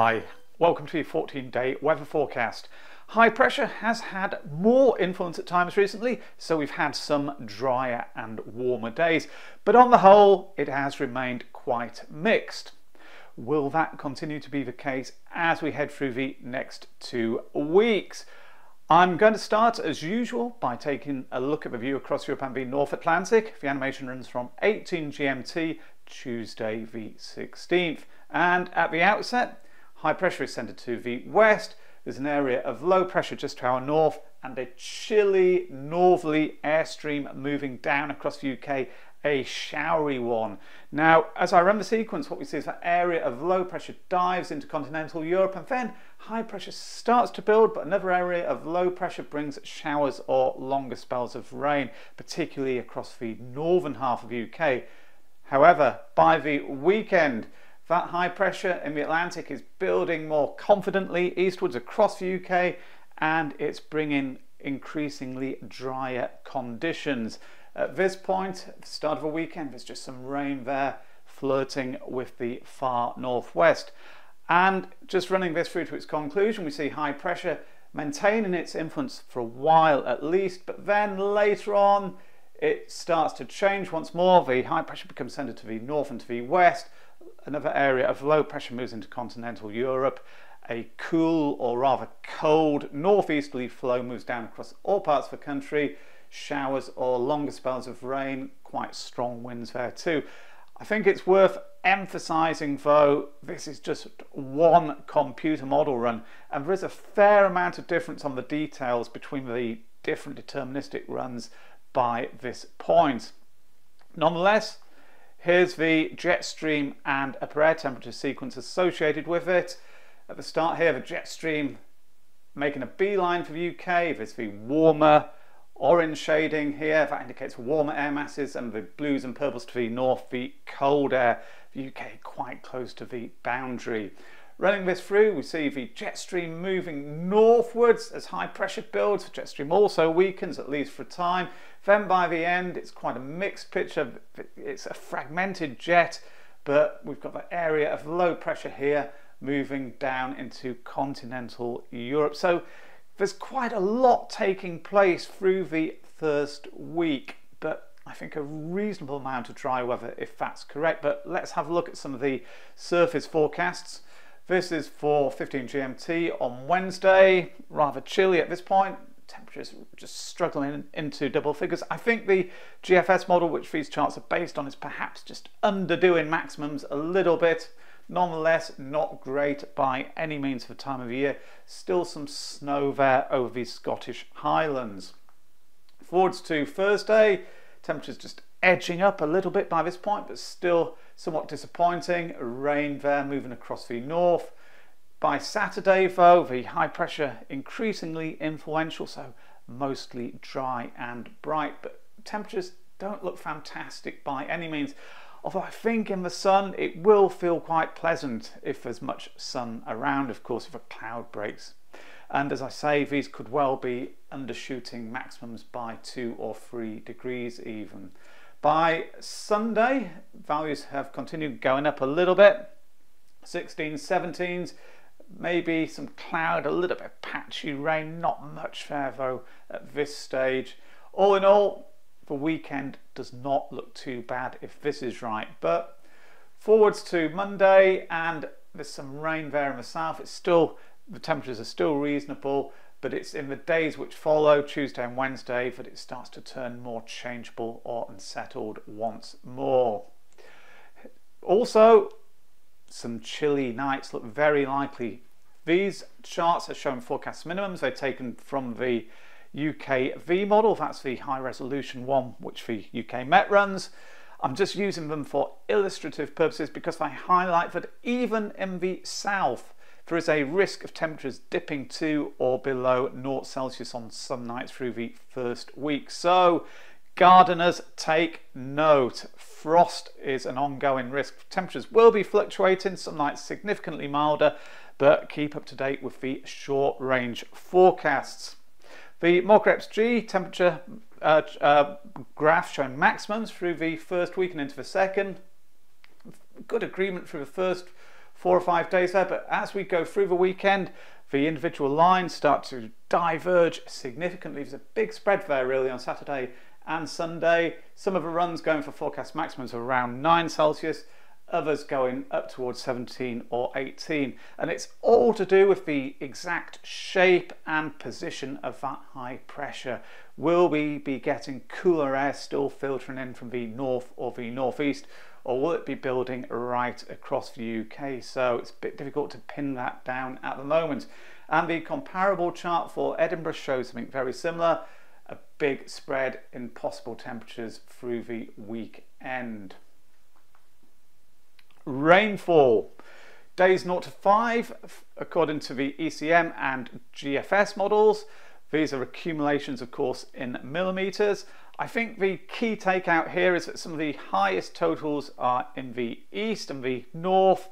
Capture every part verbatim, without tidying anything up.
Hi, welcome to your fourteen day weather forecast. High pressure has had more influence at times recently, so we've had some drier and warmer days, but on the whole it has remained quite mixed. Will that continue to be the case as we head through the next two weeks? I'm going to start as usual by taking a look at the view across Europe and the North Atlantic. The animation runs from eighteen G M T Tuesday the sixteenth, and at the outset high pressure is centered to the west. There's an area of low pressure just to our north and a chilly northerly airstream moving down across the U K, a showery one. Now, as I run the sequence, what we see is that area of low pressure dives into continental Europe, and then high pressure starts to build, but another area of low pressure brings showers or longer spells of rain, particularly across the northern half of the U K. However, by the weekend, that high pressure in the Atlantic is building more confidently eastwards across the U K, and it's bringing increasingly drier conditions. At this point, at the start of the weekend, there's just some rain there flirting with the far northwest. And just running this through to its conclusion, we see high pressure maintaining its influence for a while at least, but then later on it starts to change once more. The high pressure becomes centered to the north and to the west. Another area of low pressure moves into continental Europe. A cool, or rather cold, northeasterly flow moves down across all parts of the country. Showers or longer spells of rain, quite strong winds there too. I think it's worth emphasizing though, this is just one computer model run, and there is a fair amount of difference on the details between the different deterministic runs by this point. Nonetheless, here's the jet stream and upper air temperature sequence associated with it. At the start here, the jet stream making a beeline for the U K. There's the warmer orange shading here. That indicates warmer air masses, and the blues and purples to the north, the cold air. The U K quite close to the boundary. Running this through, we see the jet stream moving northwards as high pressure builds. The jet stream also weakens, at least for a time. Then by the end, it's quite a mixed picture. It's a fragmented jet, but we've got that area of low pressure here moving down into continental Europe. So there's quite a lot taking place through the first week, but I think a reasonable amount of dry weather if that's correct. But let's have a look at some of the surface forecasts. This is for fifteen G M T on Wednesday. Rather chilly at this point. Temperatures just struggling into double figures. I think the G F S model, which these charts are based on, is perhaps just underdoing maximums a little bit. Nonetheless, not great by any means for the time of the year. Still some snow there over the Scottish Highlands. Forwards to Thursday, temperatures just edging up a little bit by this point, but still somewhat disappointing. Rain there moving across the north. By Saturday though, the high pressure increasingly influential, so mostly dry and bright, but temperatures don't look fantastic by any means, although I think in the sun it will feel quite pleasant if there's much sun around, of course, if a cloud breaks. And as I say, these could well be undershooting maximums by two or three degrees even. By Sunday, values have continued going up a little bit. sixteens, seventeens, maybe some cloud, a little bit of patchy rain, not much there though at this stage. All in all, the weekend does not look too bad if this is right. But forwards to Monday, and there's some rain there in the south. It's still, the temperatures are still reasonable, but it's in the days which follow, Tuesday and Wednesday, that it starts to turn more changeable or unsettled once more. Also, some chilly nights look very likely. These charts are showing forecast minimums. They're taken from the U K V model. That's the high resolution one which the U K Met runs. I'm just using them for illustrative purposes because they highlight that even in the south, there is a risk of temperatures dipping to or below zero Celsius on some nights through the first week. So gardeners, take note. Frost is an ongoing risk. Temperatures will be fluctuating, some nights significantly milder, but keep up to date with the short range forecasts. The Mogreps G temperature uh, uh, graph showing maximums through the first week and into the second. Good agreement through the first four or five days there, but as we go through the weekend, the individual lines start to diverge significantly. There's a big spread there really on Saturday and Sunday. Some of the runs going for forecast maximums are around nine Celsius, others going up towards seventeen or eighteen, and it's all to do with the exact shape and position of that high pressure. Will we be getting cooler air still filtering in from the north or the northeast, or will it be building right across the U K? So it's a bit difficult to pin that down at the moment. And the comparable chart for Edinburgh shows something very similar, a big spread in possible temperatures through the weekend. Rainfall. Days zero to five, according to the E C M and G F S models. These are accumulations, of course, in millimetres. I think the key takeout here is that some of the highest totals are in the east and the north,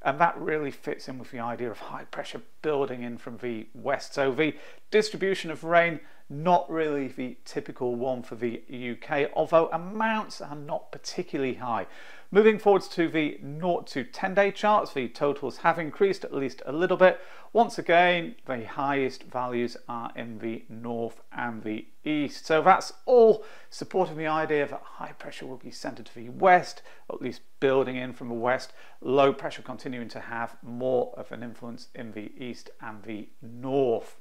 and that really fits in with the idea of high pressure building in from the west. So the distribution of rain, not really the typical one for the U K, although amounts are not particularly high. Moving forwards to the zero to ten day charts, the totals have increased at least a little bit. Once again, the highest values are in the north and the east. So that's all supporting the idea that high pressure will be centered to the west, at least building in from the west, low pressure continuing to have more of an influence in the east and the north.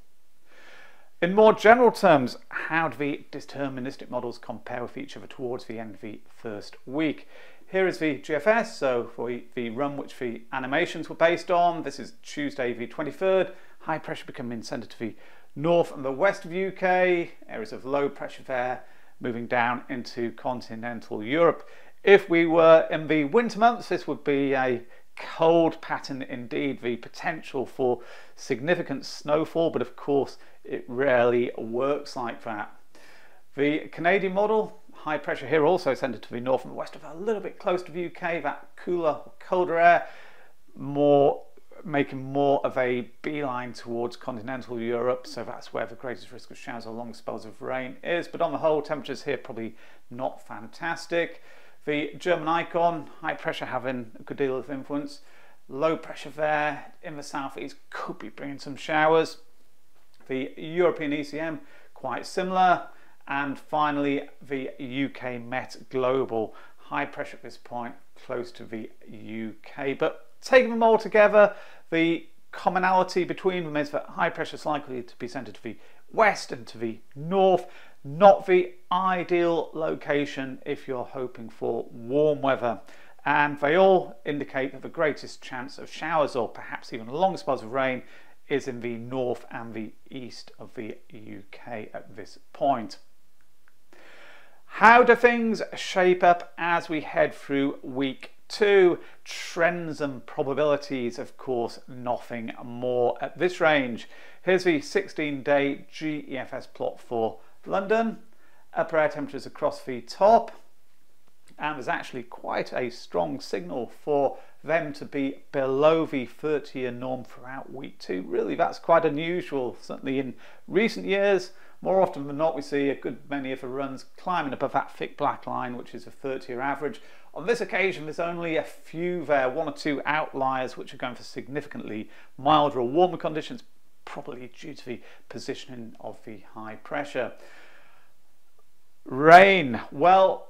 In more general terms, how do the deterministic models compare with each other towards the end of the first week? Here is the G F S, so for the run which the animations were based on. This is Tuesday the twenty-third, high pressure becoming centred to the north and the west of the U K, areas of low pressure there moving down into continental Europe. If we were in the winter months, this would be a cold pattern indeed, the potential for significant snowfall, but of course it rarely works like that. The Canadian model, high pressure here also centered to the north and west of a little bit close to the U K, that cooler, colder air, more making more of a beeline towards continental Europe, so that's where the greatest risk of showers or long spells of rain is, but on the whole temperatures here probably not fantastic. The German Icon, high pressure having a good deal of influence. Low pressure there in the southeast could be bringing some showers. The European E C M, quite similar. And finally, the U K Met Global, high pressure at this point, close to the U K. But taking them all together, the commonality between them is that high pressure is likely to be centered to the west and to the north. Not the ideal location if you're hoping for warm weather, and they all indicate that the greatest chance of showers or perhaps even long spells of rain is in the north and the east of the U K at this point. How do things shape up as we head through week two? Trends and probabilities, of course, nothing more at this range. Here's the sixteen day G E F S plot for London, upper air temperatures across the top, and there's actually quite a strong signal for them to be below the thirty year norm throughout week two. Really, that's quite unusual. Certainly in recent years, more often than not, we see a good many of the runs climbing above that thick black line, which is a thirty year average. On this occasion, there's only a few there, one or two outliers, which are going for significantly milder or warmer conditions, probably due to the positioning of the high pressure. Rain, well,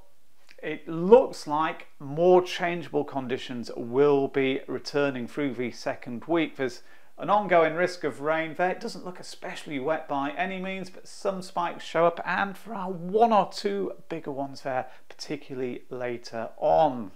it looks like more changeable conditions will be returning through the second week. There's an ongoing risk of rain there. It doesn't look especially wet by any means, but some spikes show up, and there are one or two bigger ones there, particularly later on.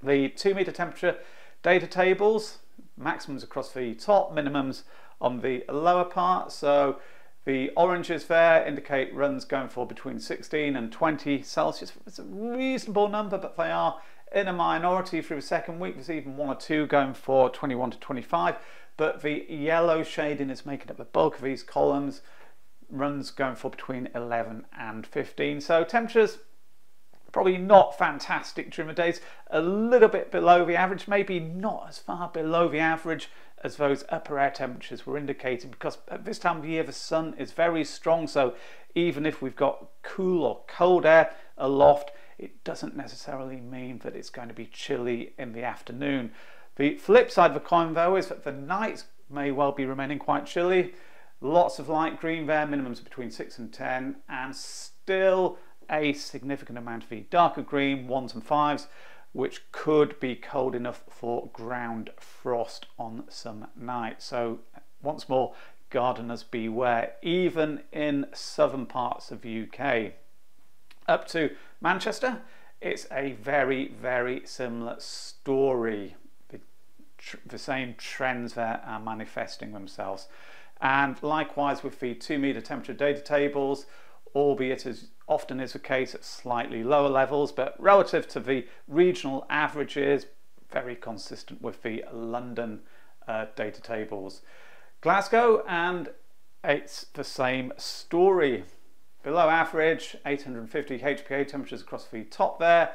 The two meter temperature data tables, maximums across the top, minimums on the lower part. So the oranges there indicate runs going for between sixteen and twenty Celsius. It's a reasonable number, but they are in a minority through the second week. There's even one or two going for twenty-one to twenty-five, but the yellow shading is making up the bulk of these columns, runs going for between eleven and fifteen. So temperatures probably not fantastic during the days, a little bit below the average, maybe not as far below the average as those upper air temperatures were indicating, because at this time of the year the sun is very strong, so even if we've got cool or cold air aloft, it doesn't necessarily mean that it's going to be chilly in the afternoon. The flip side of the coin though is that the night may well be remaining quite chilly. Lots of light green there, minimums between six and ten, and still a significant amount of the darker green, ones and fives, which could be cold enough for ground frost on some nights. So once more, gardeners beware, even in southern parts of the U K. Up to Manchester, it's a very, very similar story. The, tr the same trends there are manifesting themselves. And likewise with the two metre temperature data tables, albeit as often is the case at slightly lower levels, but relative to the regional averages, very consistent with the London uh, data tables. Glasgow, and it's the same story. Below average, eight hundred fifty H P A temperatures across the top there,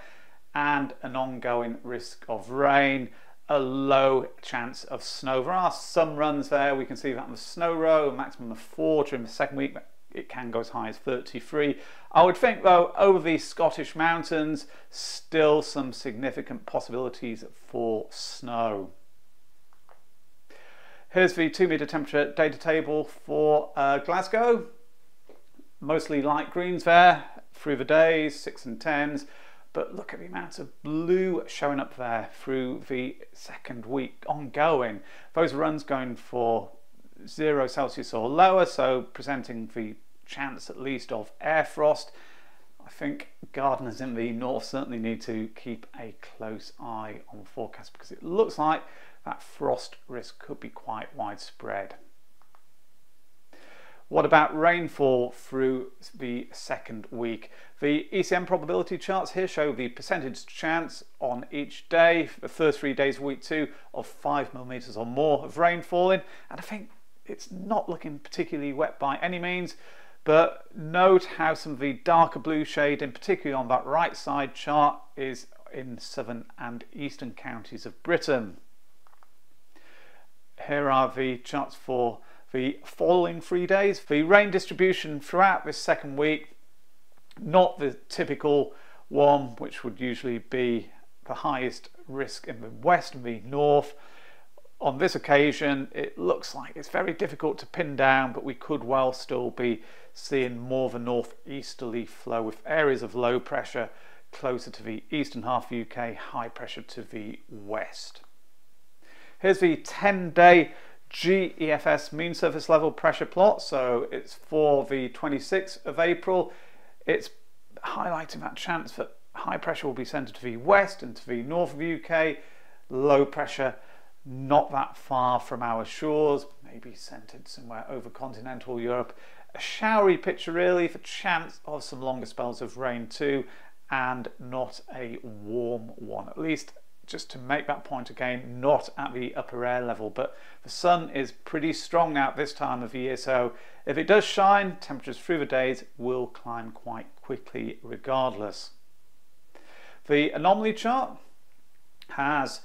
and an ongoing risk of rain, a low chance of snow. There are some runs there, we can see that on the snow row, a maximum of four during the second week, but it can go as high as thirty-three. I would think though, over the Scottish mountains, still some significant possibilities for snow. Here's the two metre temperature data table for uh, Glasgow. Mostly light greens there through the days, six and tens, but look at the amount of blue showing up there through the second week ongoing. Those runs going for zero Celsius or lower, so presenting the chance at least of air frost. I think gardeners in the north certainly need to keep a close eye on the forecast, because it looks like that frost risk could be quite widespread. What about rainfall through the second week? The E C M probability charts here show the percentage chance on each day, the first three days of week two, of five millimeters or more of rain falling. And I think it's not looking particularly wet by any means, but note how some of the darker blue shade, in particular on that right side chart, is in southern and eastern counties of Britain. Here are the charts for the following three days. The rain distribution throughout this second week, not the typical one, which would usually be the highest risk in the west and the north. On this occasion, it looks like it's very difficult to pin down, but we could well still be seeing more of a northeasterly flow with areas of low pressure closer to the eastern half of the U K, high pressure to the west. Here's the ten day G E F S mean surface level pressure plot, so it's for the twenty-sixth of April. It's highlighting that chance that high pressure will be centred to the west and to the north of the U K, low pressure not that far from our shores, maybe centred somewhere over continental Europe. A showery picture really, for chance of some longer spells of rain too, and not a warm one, at least. Just to make that point again, not at the upper air level, but the sun is pretty strong out this time of year, so if it does shine, temperatures through the days will climb quite quickly regardless. The anomaly chart has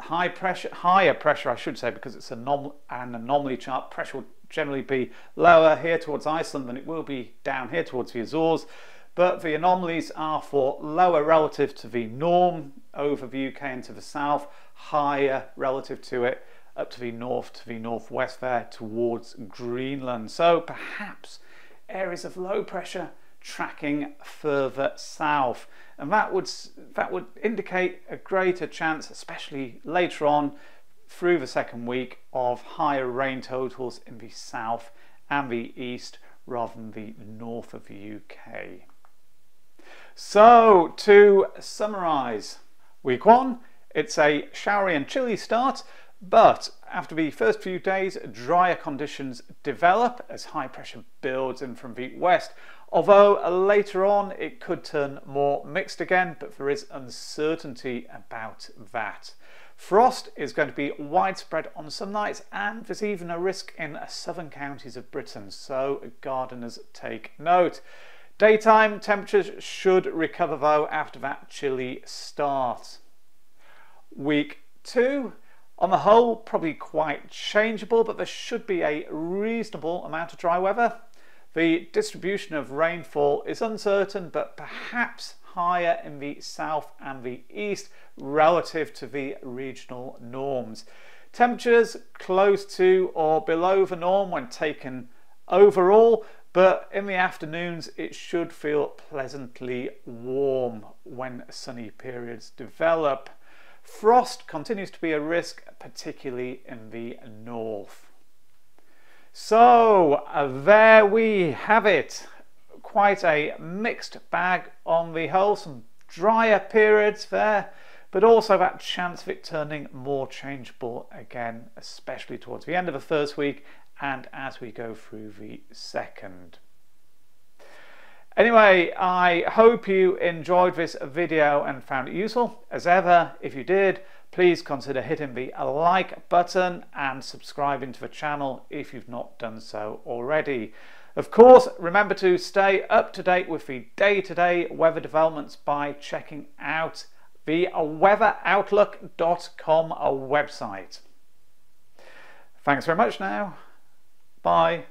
high pressure, higher pressure I should say, because it's anom an anomaly chart. Pressure will generally be lower here towards Iceland than it will be down here towards the Azores. But the anomalies are for lower relative to the norm over the U K and to the south, higher relative to it up to the north, to the northwest there towards Greenland. So perhaps areas of low pressure tracking further south, and that would that would indicate a greater chance, especially later on through the second week, of higher rain totals in the south and the east rather than the north of the U K. So, to summarise, week one, it's a showery and chilly start, but after the first few days, drier conditions develop as high pressure builds in from the west, although later on it could turn more mixed again, but there is uncertainty about that. Frost is going to be widespread on some nights, and there's even a risk in southern counties of Britain, so gardeners take note. Daytime temperatures should recover though after that chilly start. Week two, on the whole, probably quite changeable, but there should be a reasonable amount of dry weather. The distribution of rainfall is uncertain, but perhaps higher in the south and the east relative to the regional norms. Temperatures close to or below the norm when taken overall, but in the afternoons it should feel pleasantly warm when sunny periods develop. Frost continues to be a risk, particularly in the north. So uh, there we have it. Quite a mixed bag on the whole. Some drier periods there, but also that chance of it turning more changeable again, especially towards the end of the first week and as we go through the second. Anyway, I hope you enjoyed this video and found it useful. As ever, if you did, please consider hitting the like button and subscribing to the channel if you've not done so already. Of course, remember to stay up to date with the day-to-day weather developments by checking out the weather outlook dot com website. Thanks very much now. Bye.